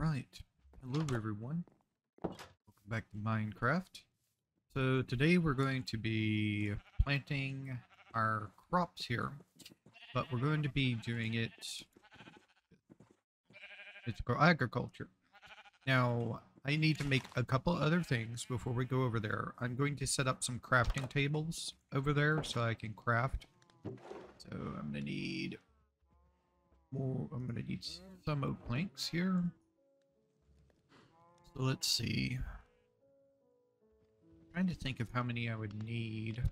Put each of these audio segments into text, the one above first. Alright, hello everyone, welcome back to Minecraft. So today we're going to be planting our crops here, but we're going to be doing it mystical agriculture. Now I need to make a couple other things before we go over there. I'm going to set up some crafting tables over there so I can craft. So I'm going to need more, I'm going to need some oak planks here. So let's see. I'm trying to think of how many I would need.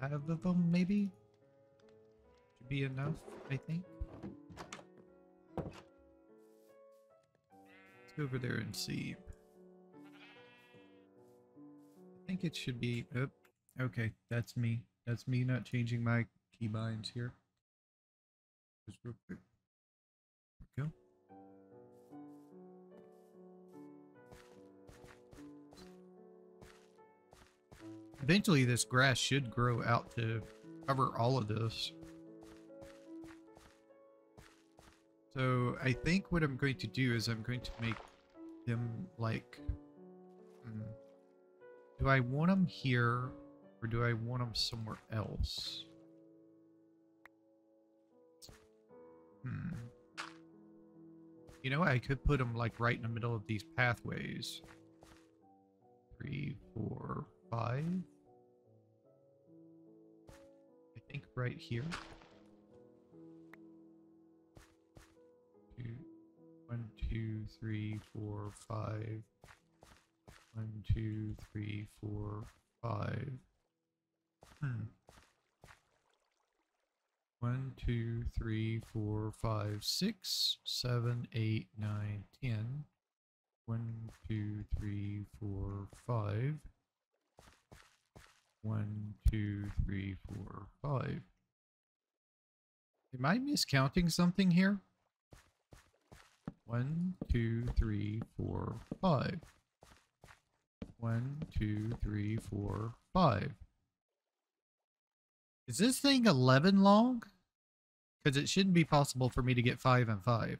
Five of them maybe? Should be enough, I think. Let's go over there and see. I think it should be, oh, okay, that's me. That's me not changing my keybinds here. Just real quick. There we go. Eventually this grass should grow out to cover all of this. So I think what I'm going to do is I'm going to make them like... do I want them here or do I want them somewhere else? You know, I could put them like right in the middle of these pathways. 3, 4, 5. I think right here. 1, 2, 3, 4, 5. 1, 2, 3, 4, 5. 1, 2, 3, 4, 5, 6, 7, 8, 9, 10. 1, 2, 3, 4, 5. 1, 2, 3, 4, 5. Am I miscounting something here? 1, 2, 3, 4, 5. 1, 2, 3, 4, 5. Is this thing 11 long? Because it shouldn't be possible for me to get 5 and 5.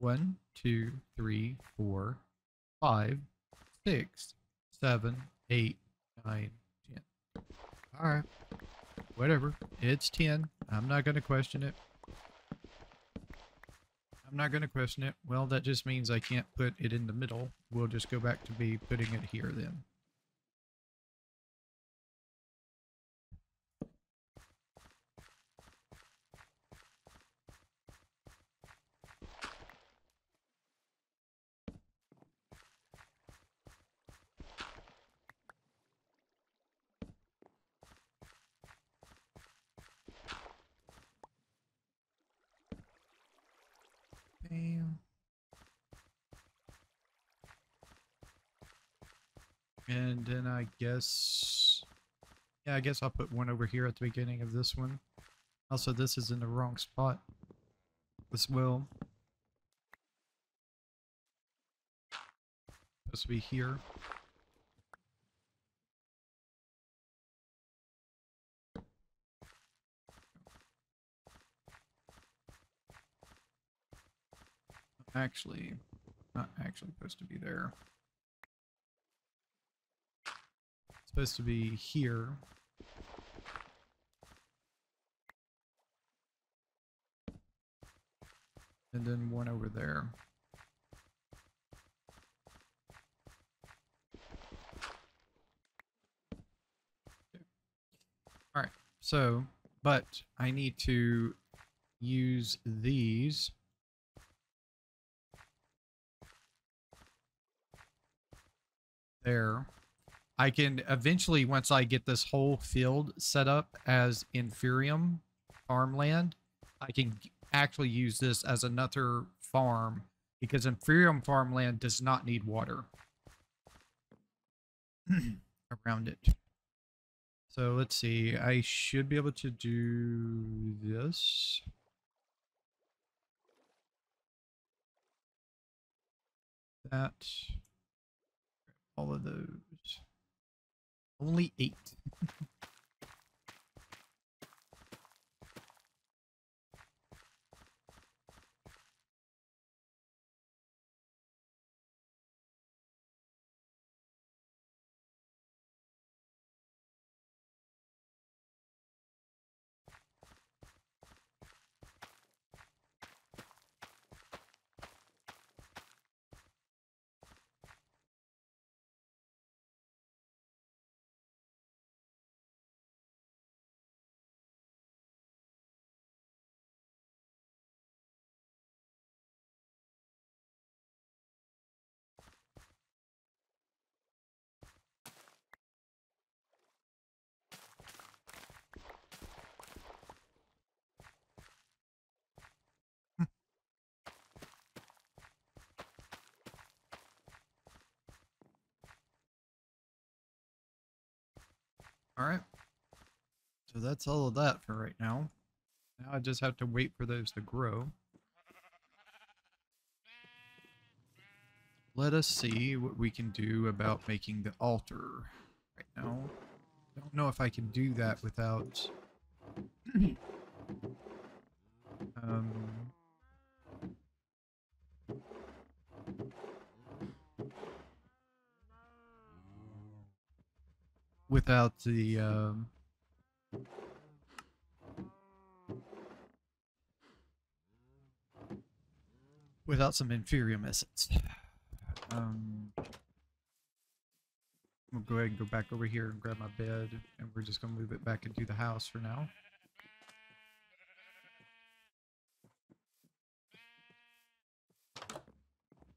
1, 2, 3, 4, 5, 6, 7, 8, 9, 10. Alright. Whatever. It's 10. I'm not going to question it. I'm not going to question it. Well, that just means I can't put it in the middle. We'll just go back to be putting it here then. And then I guess, yeah, I guess I'll put one over here at the beginning of this one. Also, this is in the wrong spot as well. Supposed to be here. Actually, not actually supposed to be there. Supposed to be here. And then one over there. Okay. Alright, so, but I need to use these. There. I can eventually, once I get this whole field set up as Inferium Farmland, I can actually use this as another farm because Inferium Farmland does not need water around it. So let's see. I should be able to do this. That. All of those. Only 8. Alright. So that's all of that for right now. Now I just have to wait for those to grow. Let us see what we can do about making the altar right now. I don't know if I can do that without without the without some Inferium Essence. We'll go ahead and go back over here and grab my bed, and we're just gonna move it back into the house for now.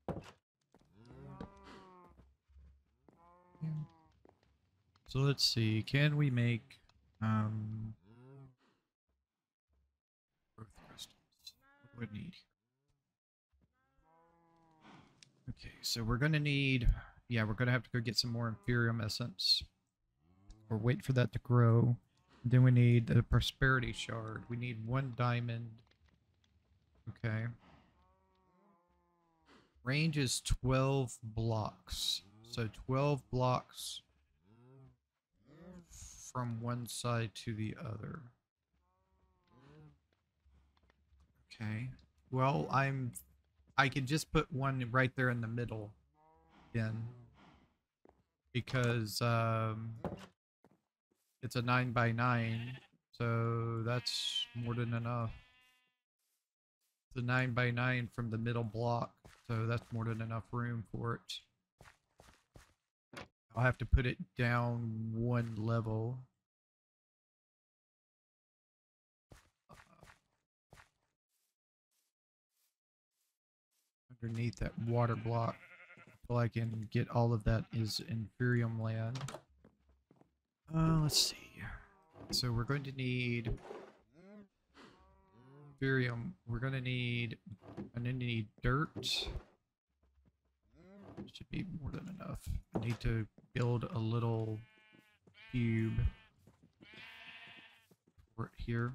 Yeah. So let's see, can we make earth crystals? What do we need? Okay, so we're going to need, yeah, we're going to have to go get some more Inferium Essence. Or wait for that to grow. And then we need the Prosperity Shard. We need one diamond. Okay. Range is 12 blocks. So 12 blocks from one side to the other. Okay. Well, I can just put one right there in the middle again, because it's a 9 by 9, so that's more than enough. It's a 9 by 9 from the middle block, so that's more than enough room for it. I'll have to put it down one level. Underneath that water block, so I can get all of that is Inferium land. Let's see. So we're going to need Inferium. We're going to need. I'm going to need dirt. Should be more than enough. I need to build a little cube right here.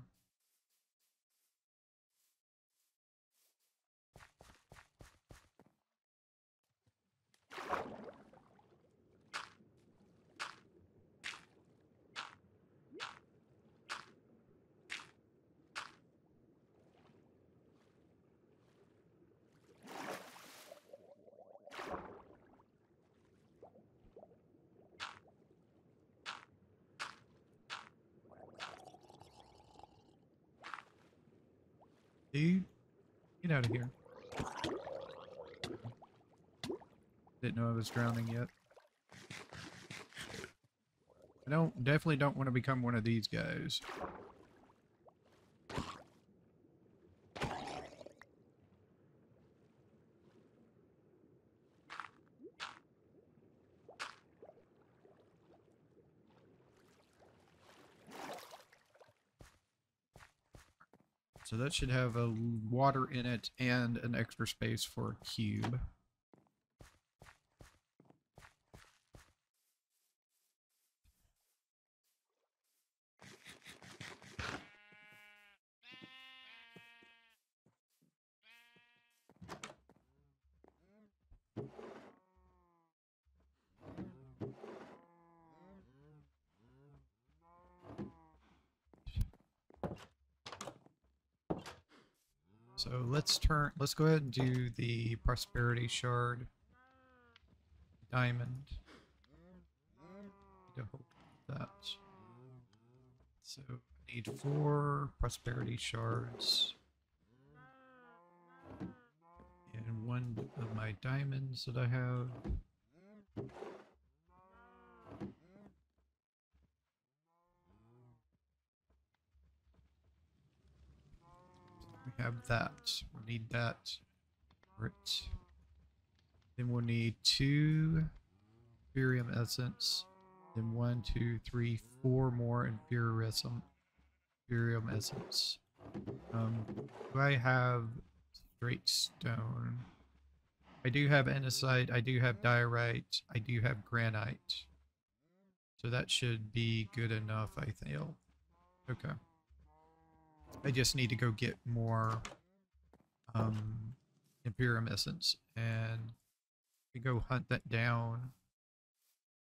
Dude, get out of here. Didn't know I was drowning yet. I definitely don't want to become one of these guys. So that should have a water in it and an extra space for a cube. So let's go ahead and do the Prosperity Shard diamond. I need to hold that. So I need 4 Prosperity Shards and one of my diamonds that I have. Have that. We'll need that. Right. Then we'll need 2 Inferium Essence. Then 1, 2, 3, 4 more Inferium Essence. Do I have straight stone? I do have andesite. I do have diorite. I do have granite. So that should be good enough, I think. Okay. I just need to go get more Imperium Essence, and we go hunt that down.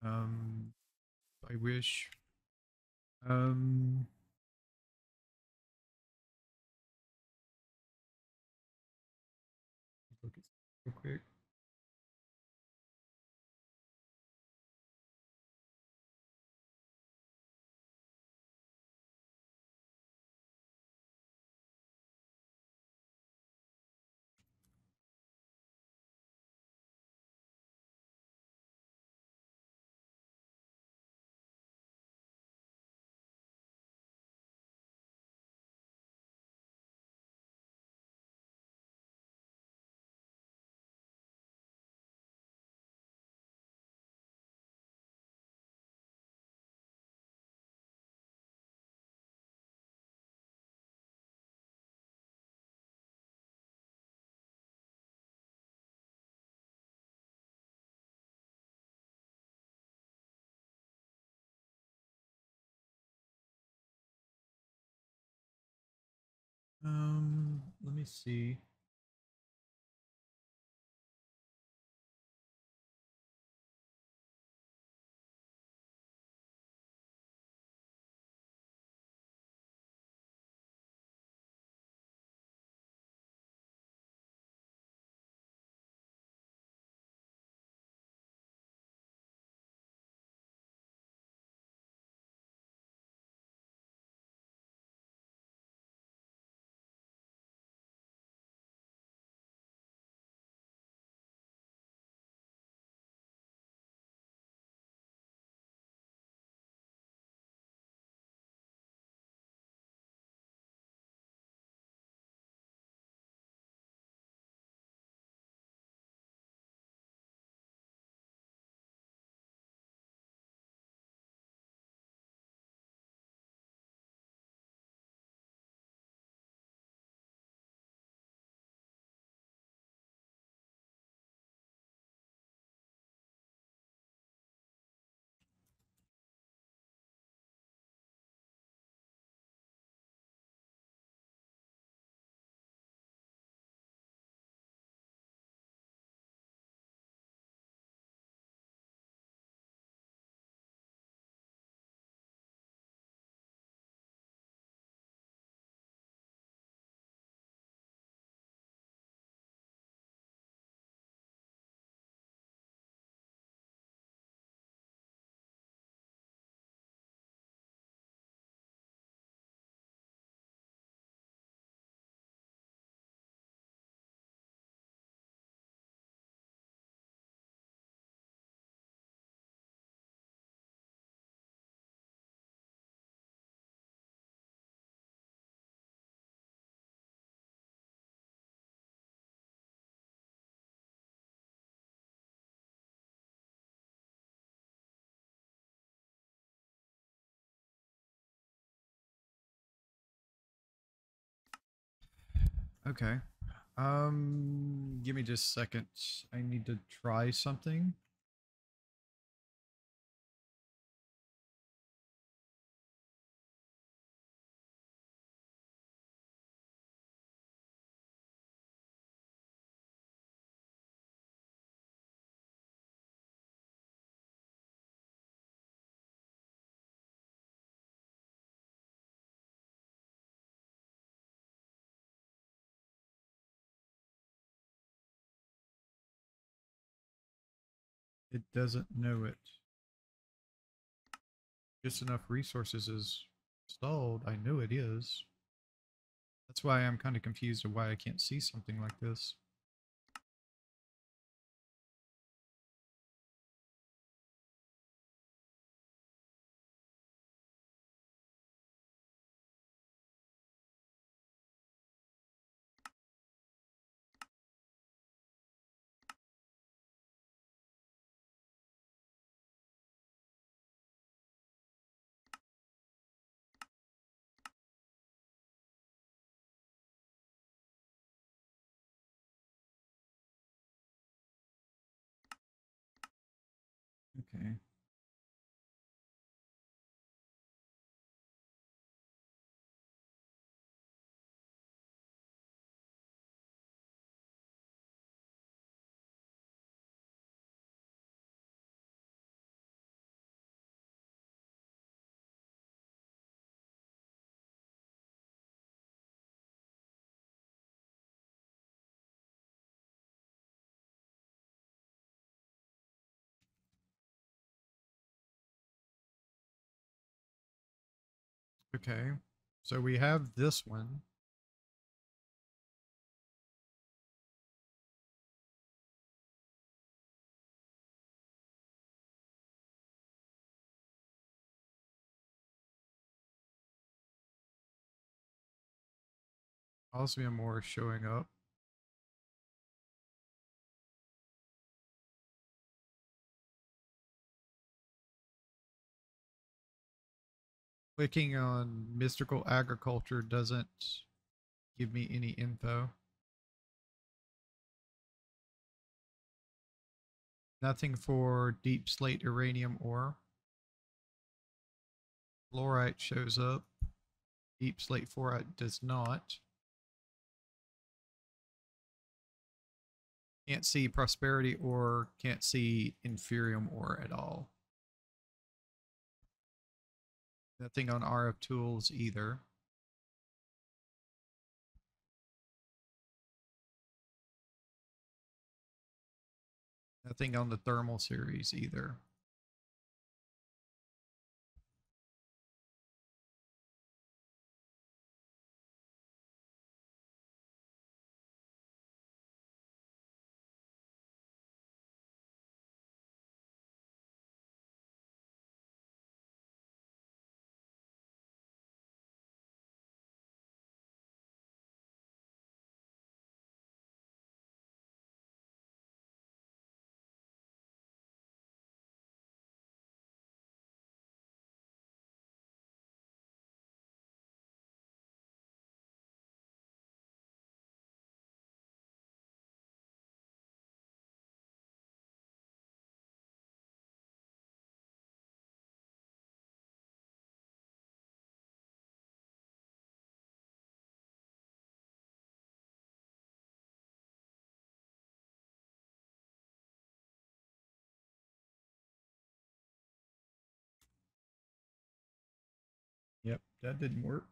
I wish. Look at real quick. Let me see. Okay. Give me just a second. I need to try something. It doesn't know it. Just enough resources is installed. I know it is. That's why I'm kind of confused of why I can't see something like this. Okay. Okay, so we have this one. I'll see more showing up. Clicking on Mystical Agriculture doesn't give me any info. Nothing for Deep Slate Uranium Ore. Fluorite shows up. Deep Slate Fluorite does not. Can't see Prosperity Ore, can't see Inferium Ore at all. Nothing on RF tools either. Nothing on the thermal series either. Yep, that didn't work.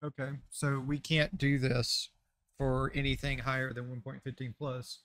Okay, so we can't do this for anything higher than 1.15 plus.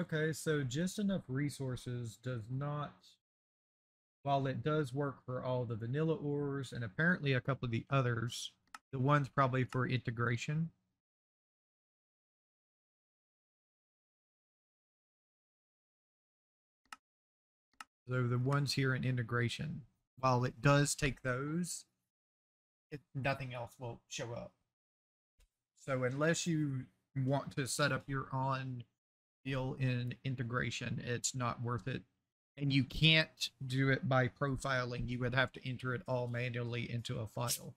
Okay, so just enough resources does not, while it does work for all the vanilla ores and apparently a couple of the others, the one's probably for integration. So the ones here in integration, while it does take those, nothing else will show up. So unless you want to set up your own deal in integration, it's not worth it. And you can't do it by profiling. You would have to enter it all manually into a file.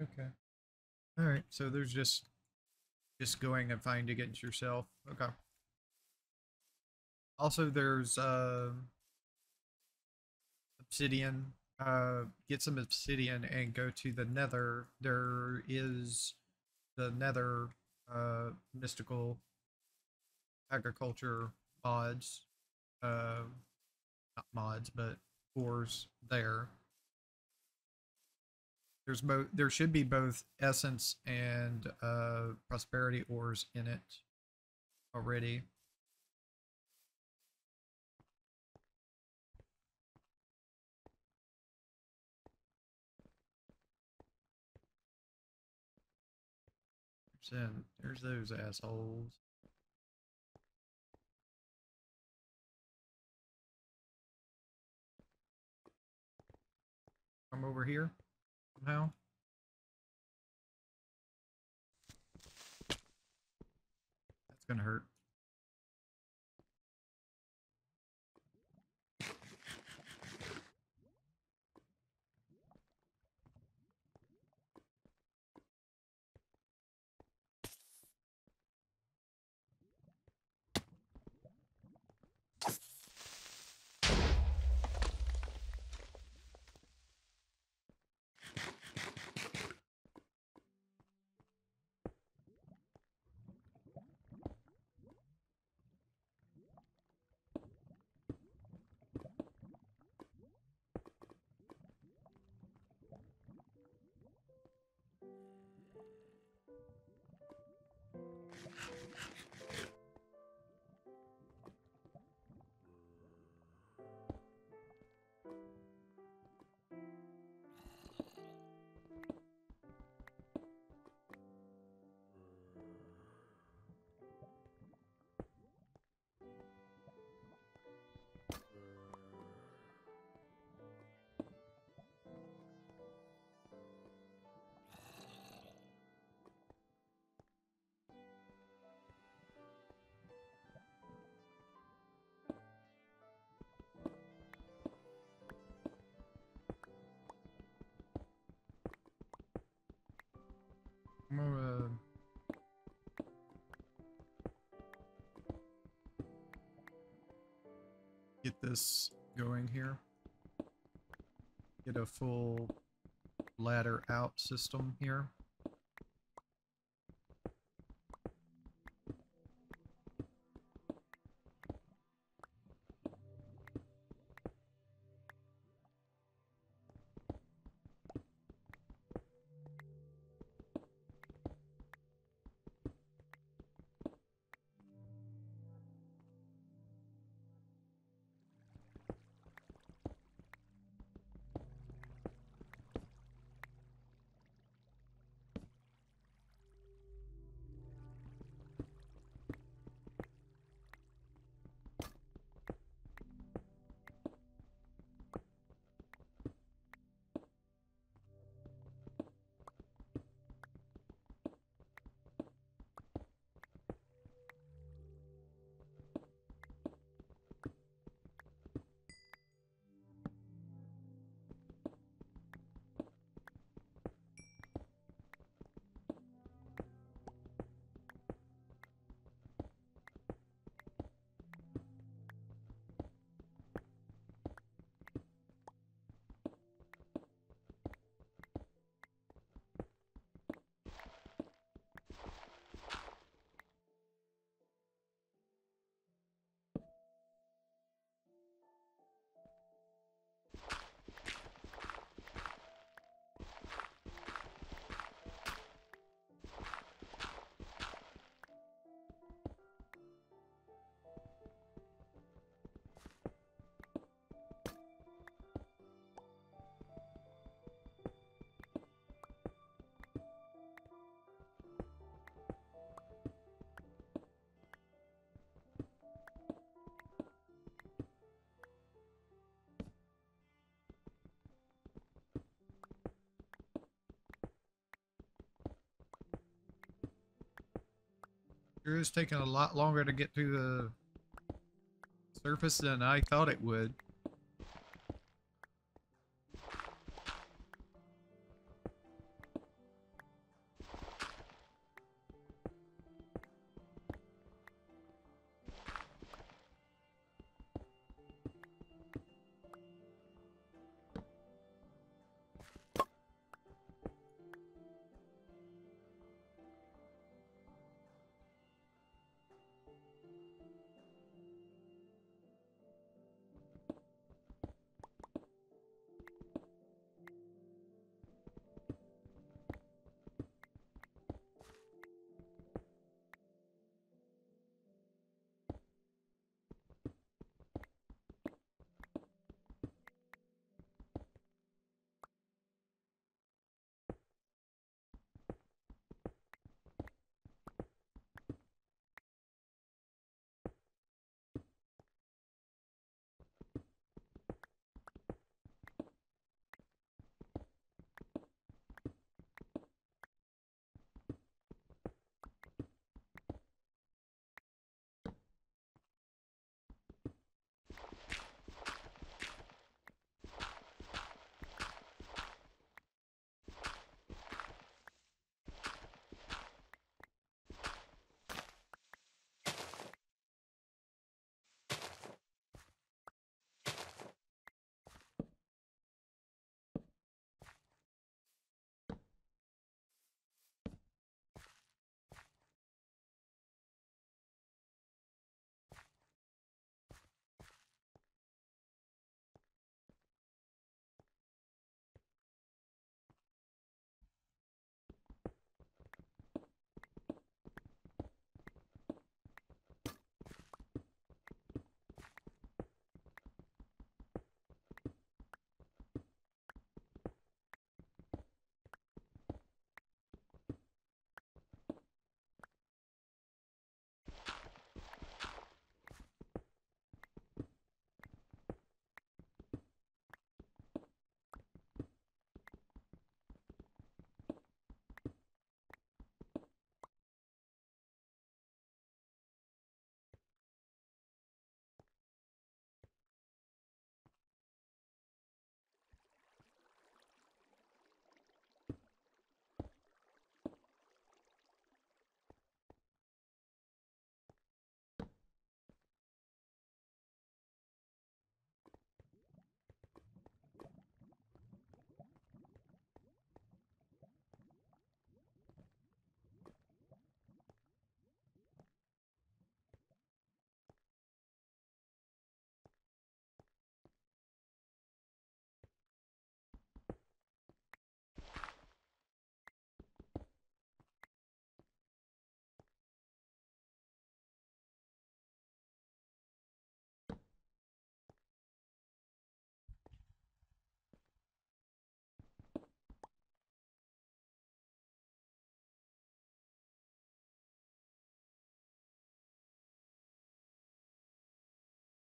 Okay. All right. So there's just going and finding it yourself. Okay. Also, there's obsidian. Get some obsidian and go to the Nether. There is the Nether Mystical Agriculture mods. Not mods, but ores there. There should be both Essence and Prosperity Ores in it already. There's those assholes. Come over here. Somehow. That's gonna hurt. get this going here. Get a full ladder out system here. Sure is taking a lot longer to get to the surface than I thought it would.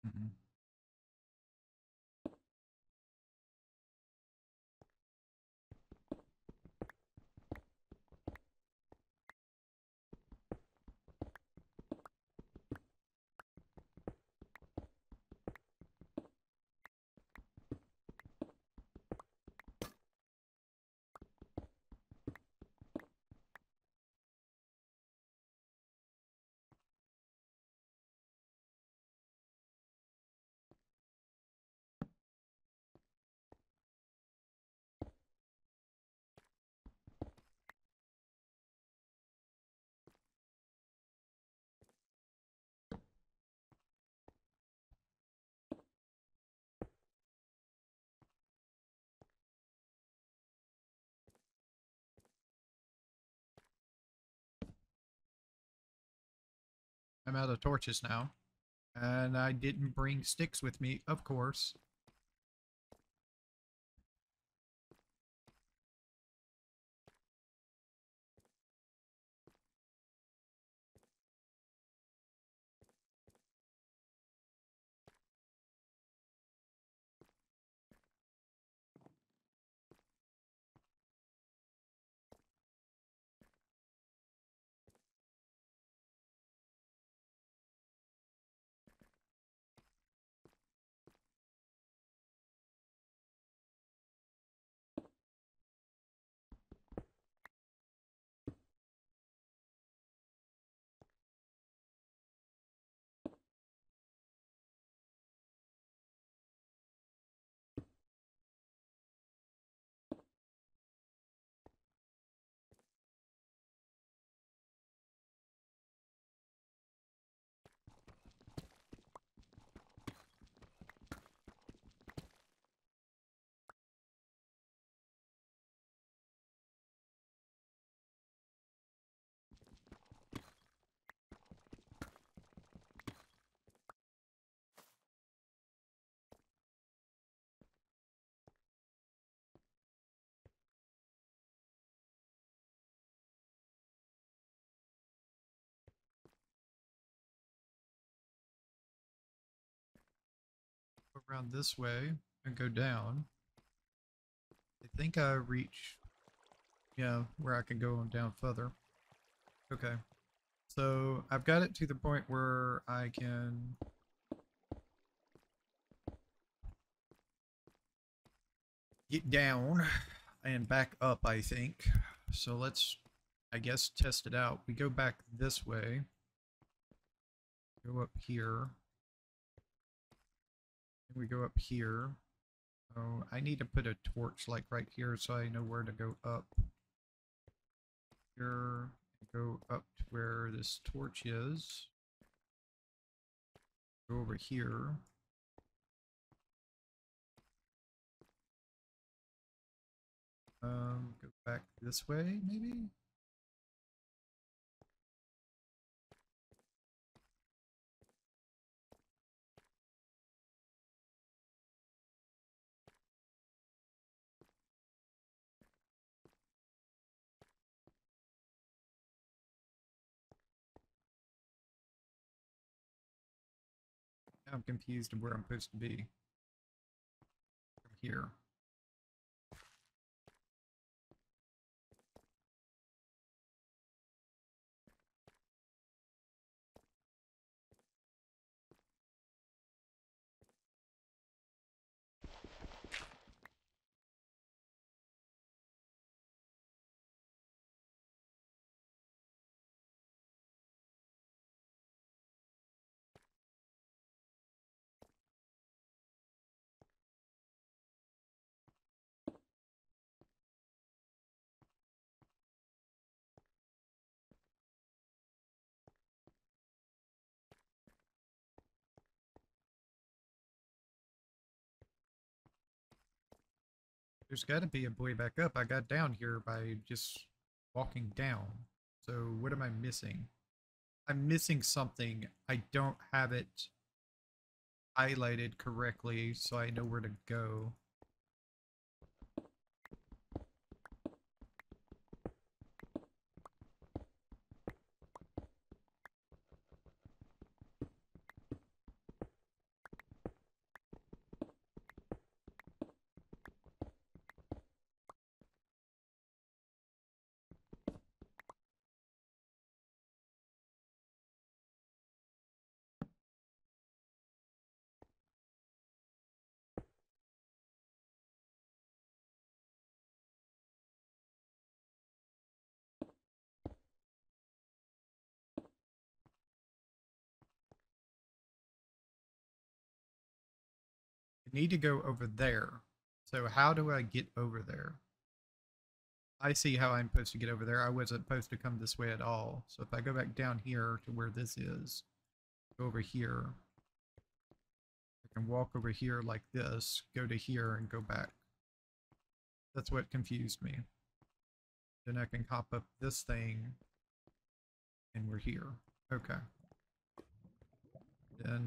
Mm-hmm. I'm out of torches now, and I didn't bring sticks with me, of course. Around this way and go down. I think I reach, yeah, where I can go down further. Okay, so I've got it to the point where I can get down and back up, I think. So let's, I guess, test it out. We go back this way, go up here. We go up here. Oh, I need to put a torch like right here so I know where to go up. Here, go up to where this torch is. Go over here. Go back this way, maybe? I'm confused of where I'm supposed to be. From here. There's got to be a way back up. I got down here by just walking down. So what am I missing? I'm missing something. I don't have it highlighted correctly so I know where to go. We need to go over there. So how do I get over there? I see how I'm supposed to get over there. I wasn't supposed to come this way at all. So if I go back down here to where this is, go over here, I can walk over here like this, go to here and go back. That's what confused me. Then I can hop up this thing and we're here. Okay. Then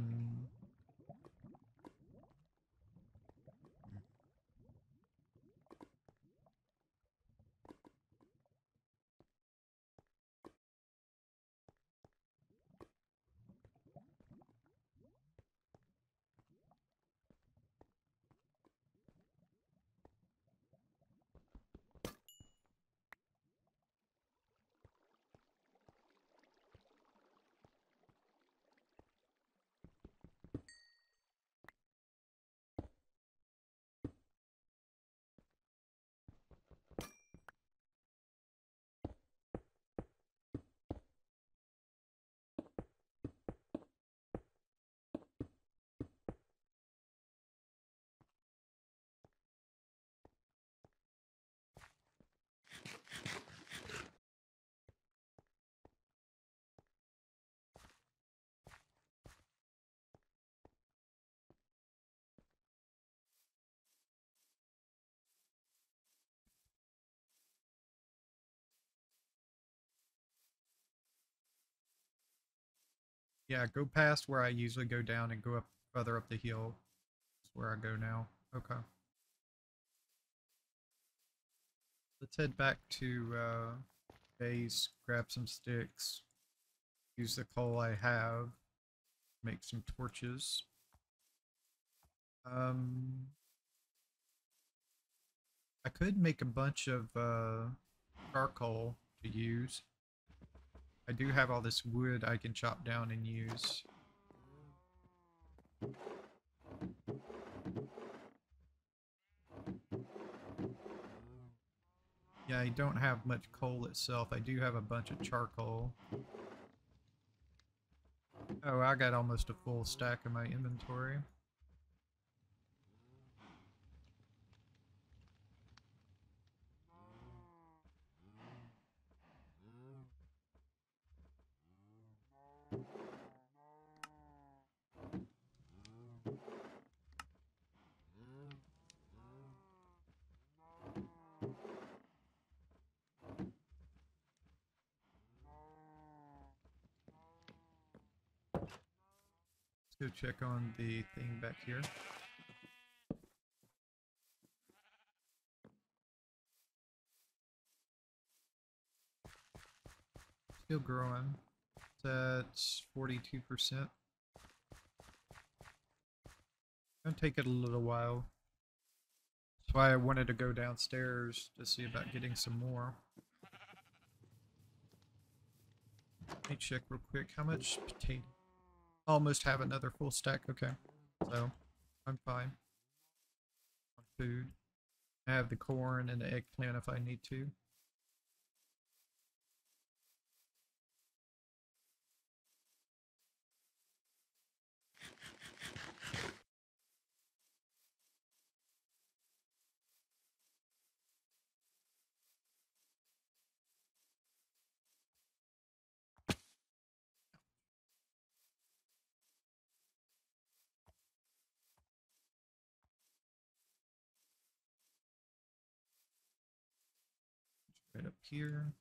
yeah, go past where I usually go down and go up further up the hill. That's where I go now. Okay. Let's head back to base, grab some sticks, use the coal I have, make some torches. I could make a bunch of charcoal to use. I do have all this wood I can chop down and use. Yeah, I don't have much coal itself. I do have a bunch of charcoal. Oh, I got almost a full stack in my inventory. Check on the thing back here. Still growing. That's 42%. Gonna take it a little while. That's why I wanted to go downstairs to see about getting some more. Let me check real quick how much potato. Almost have another full stack. Okay, so I'm fine on food. I have the corn and the eggplant if I need to. Right up here.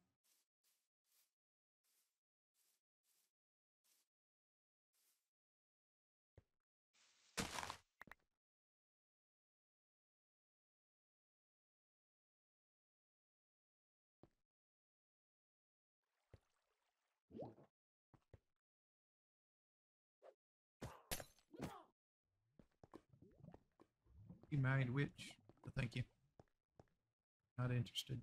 You mind which? Oh, thank you. Not interested.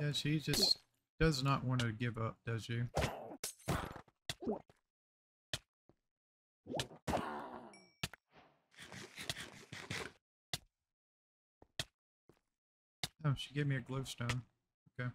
Yeah, she just does not want to give up, does she? Oh, she gave me a glowstone. Okay.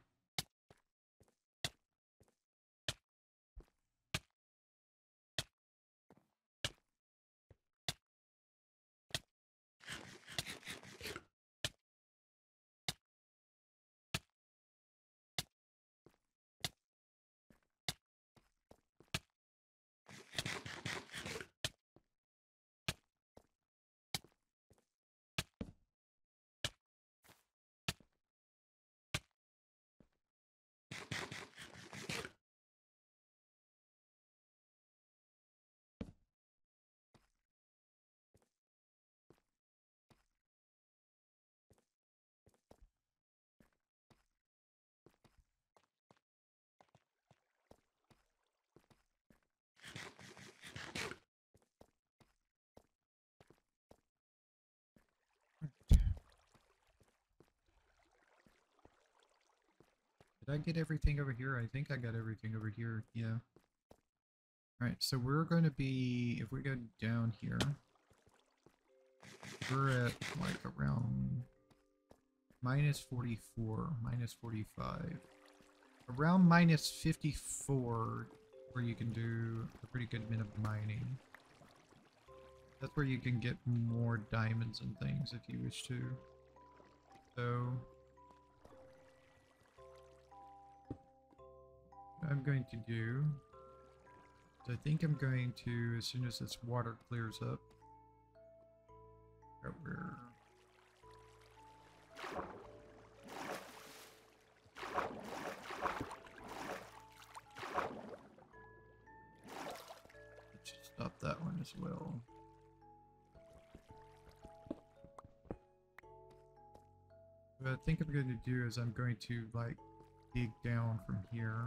Did I get everything over here? I think I got everything over here, yeah. Alright, so we're going to be, if we go down here, we're at like around minus 44, minus 45. Around minus 54, where you can do a pretty good bit of mining. That's where you can get more diamonds and things if you wish to. So what I'm going to do is I think I'm going to, as soon as this water clears up, over. Let's stop that one as well. What I think I'm going to do is I'm going to like dig down from here.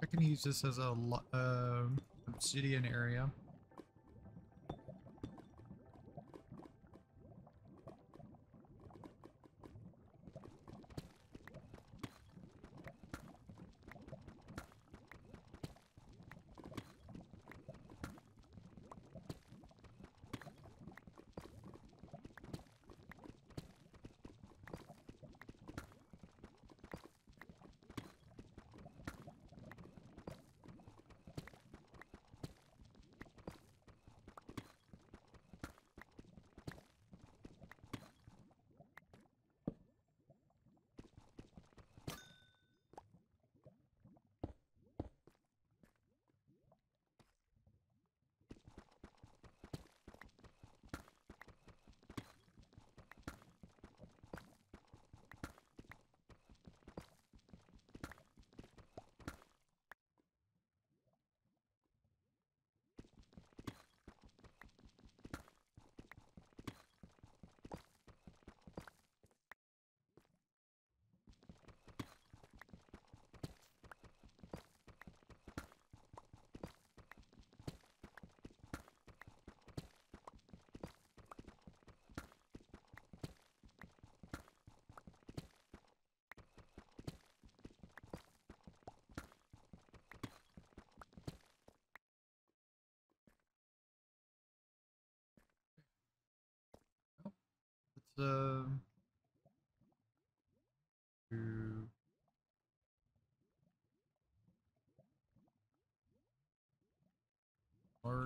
I can use this as a obsidian area.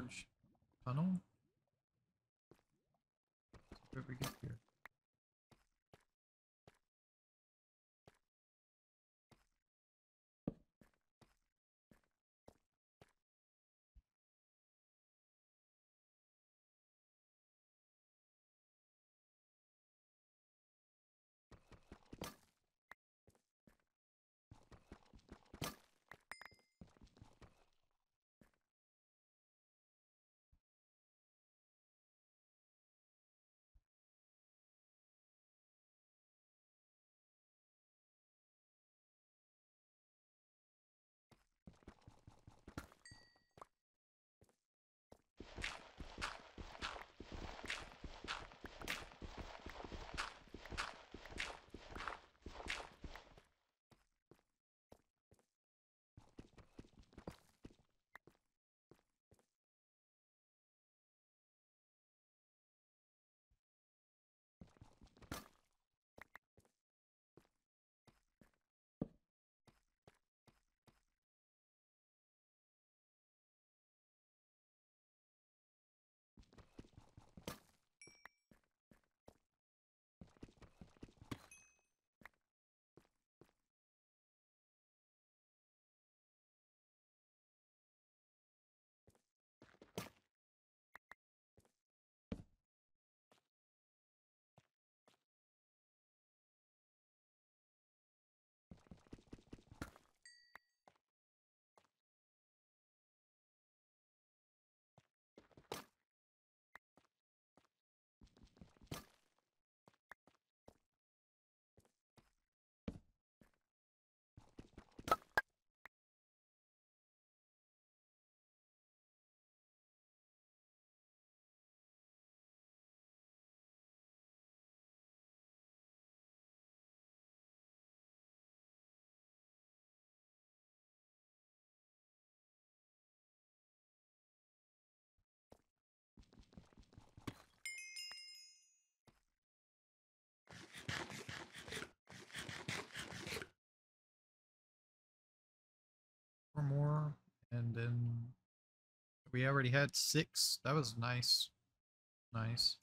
large tunnel. Where did we get here? More, and then we already had 6. That was nice. Nice.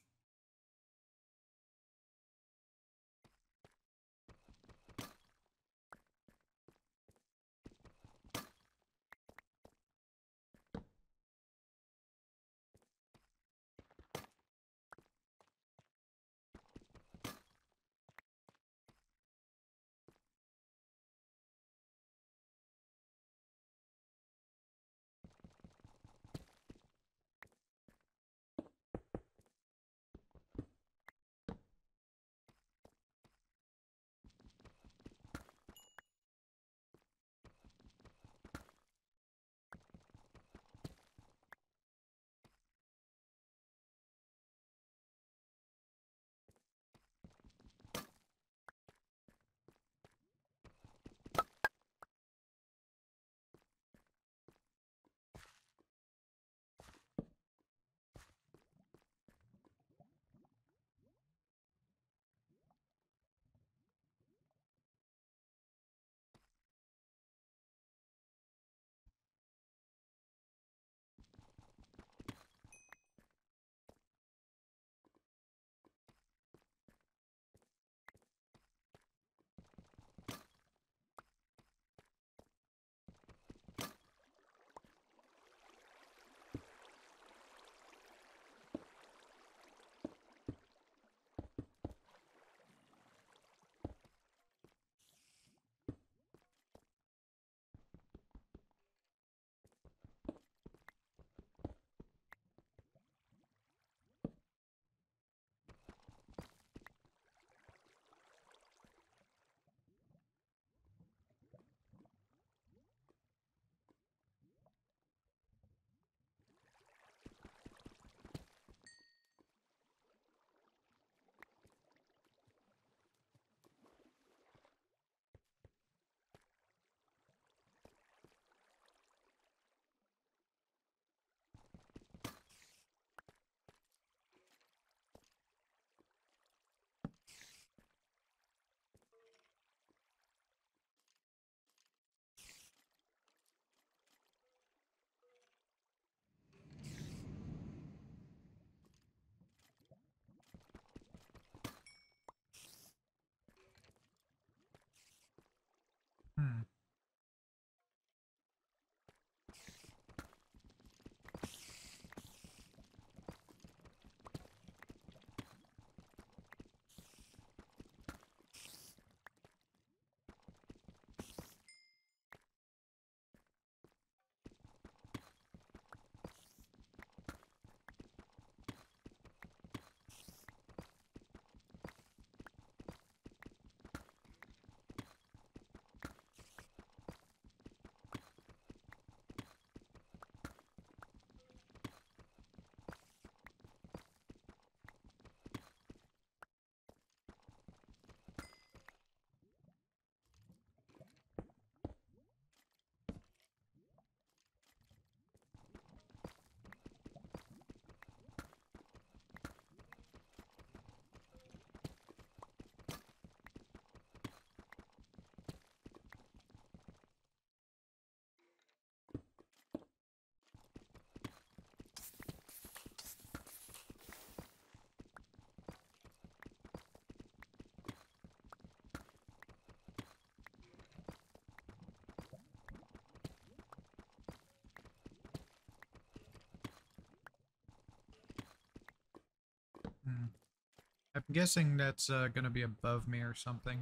I'm guessing that's gonna be above me or something.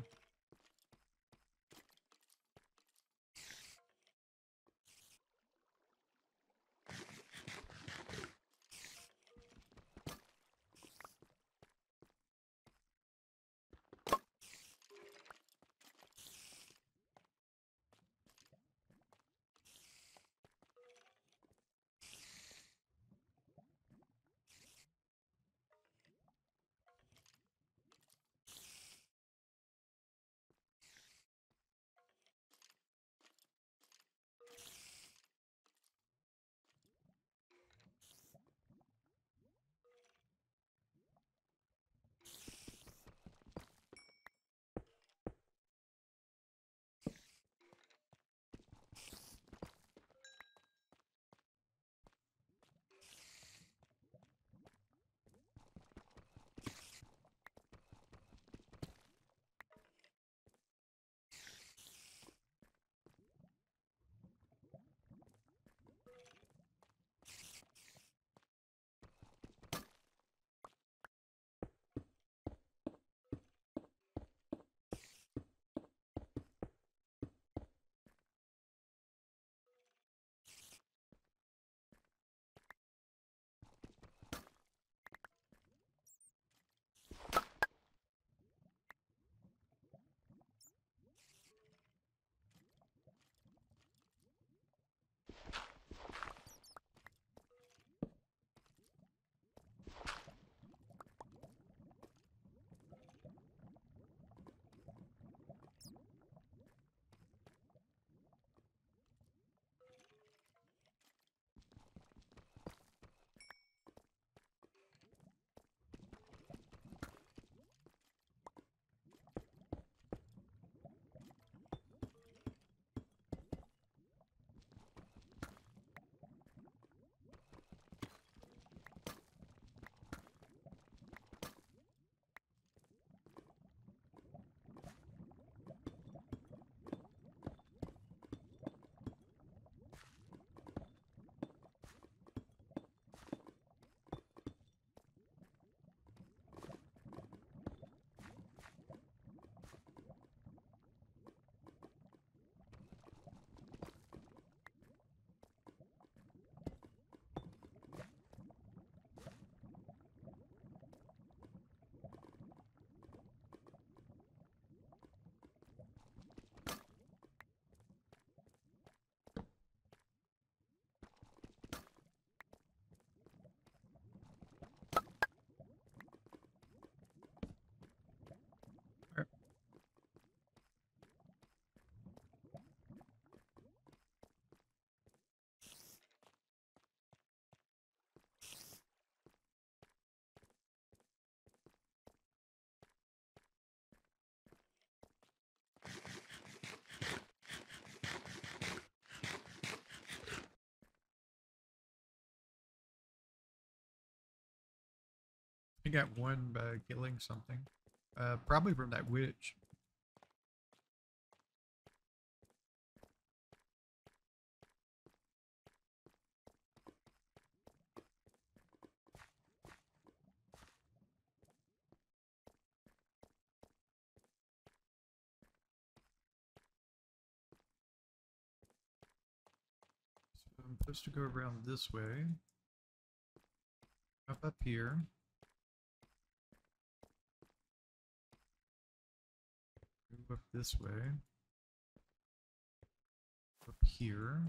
I got one by killing something. Probably from that witch. So I'm supposed to go around this way. Up here. Up this way, up here,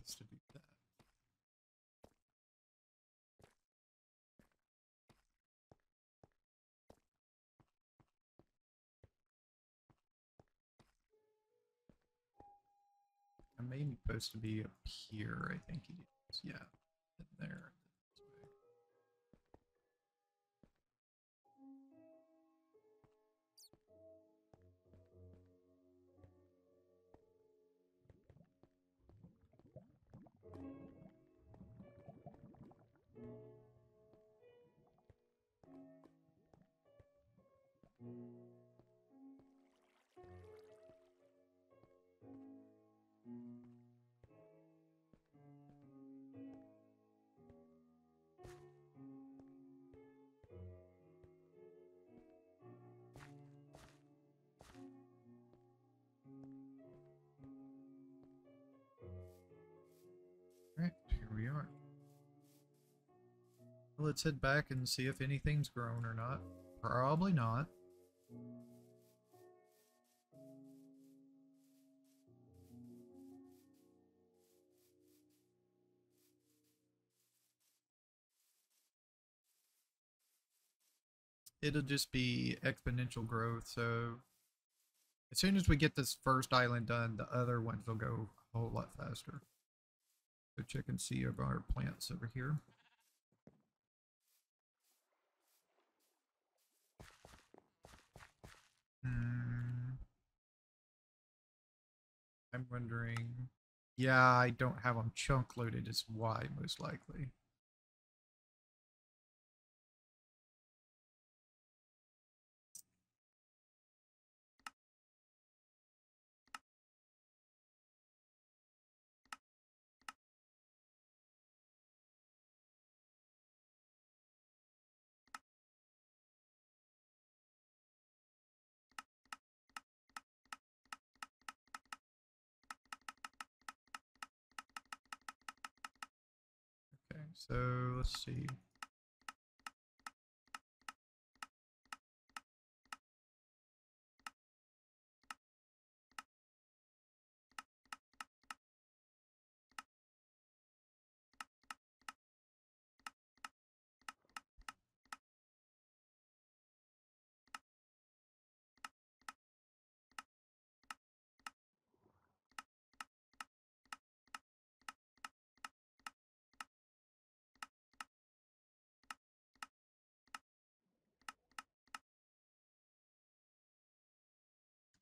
has to be that. Maybe supposed to be up here, I think it is. Yeah, there. we are. Let's head back and see if anything's grown or not. Probably not. It'll just be exponential growth, so as soon as we get this first island done, the other ones will go a whole lot faster. So check and see of our plants over here. I'm wondering... yeah, I don't have them chunk loaded is why, most likely. So let's see.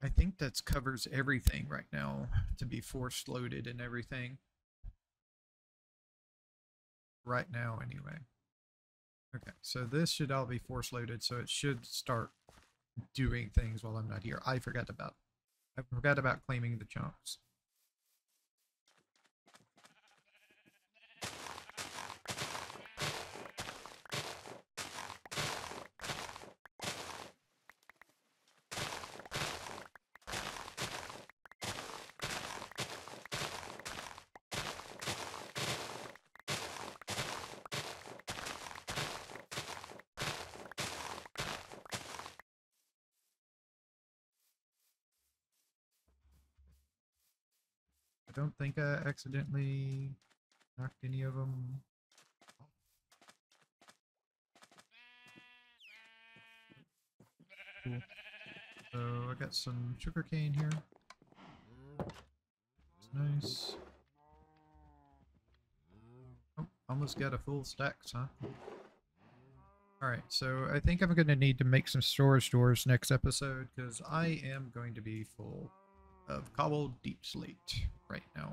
I think that covers everything right now to be force loaded and everything. Right now, anyway. Okay, so this should all be force loaded, so it should start doing things while I'm not here. I forgot about claiming the chunks. I don't think I accidentally knocked any of them. Cool. So I got some sugarcane here. It's nice. Oh, almost got a full stack, huh? Alright, so I think I'm going to need to make some storage doors next episode because I am going to be full of Cobble Deep Slate right now.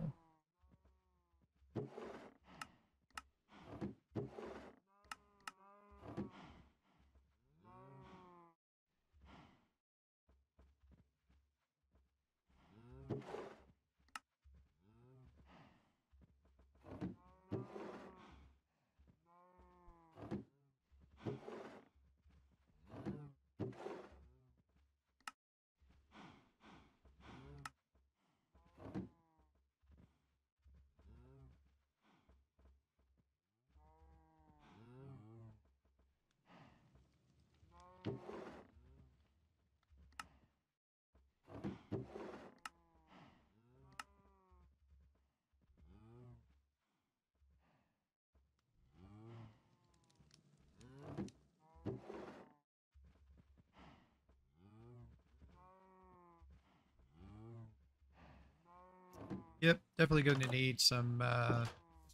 Yep, definitely going to need some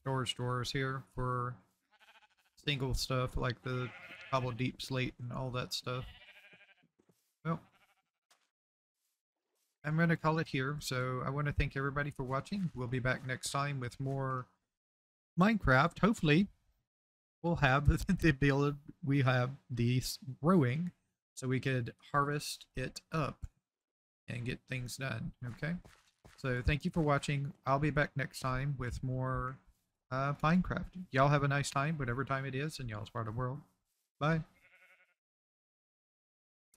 storage drawers here for single stuff like the Cobble Deep Slate and all that stuff. Well, I'm going to call it here. So I want to thank everybody for watching. We'll be back next time with more Minecraft. Hopefully, we'll have the build we have these growing so we could harvest it up and get things done. Okay. So thank you for watching. I'll be back next time with more Minecraft. Y'all have a nice time, whatever time it is, in y'all's part of the world. Bye.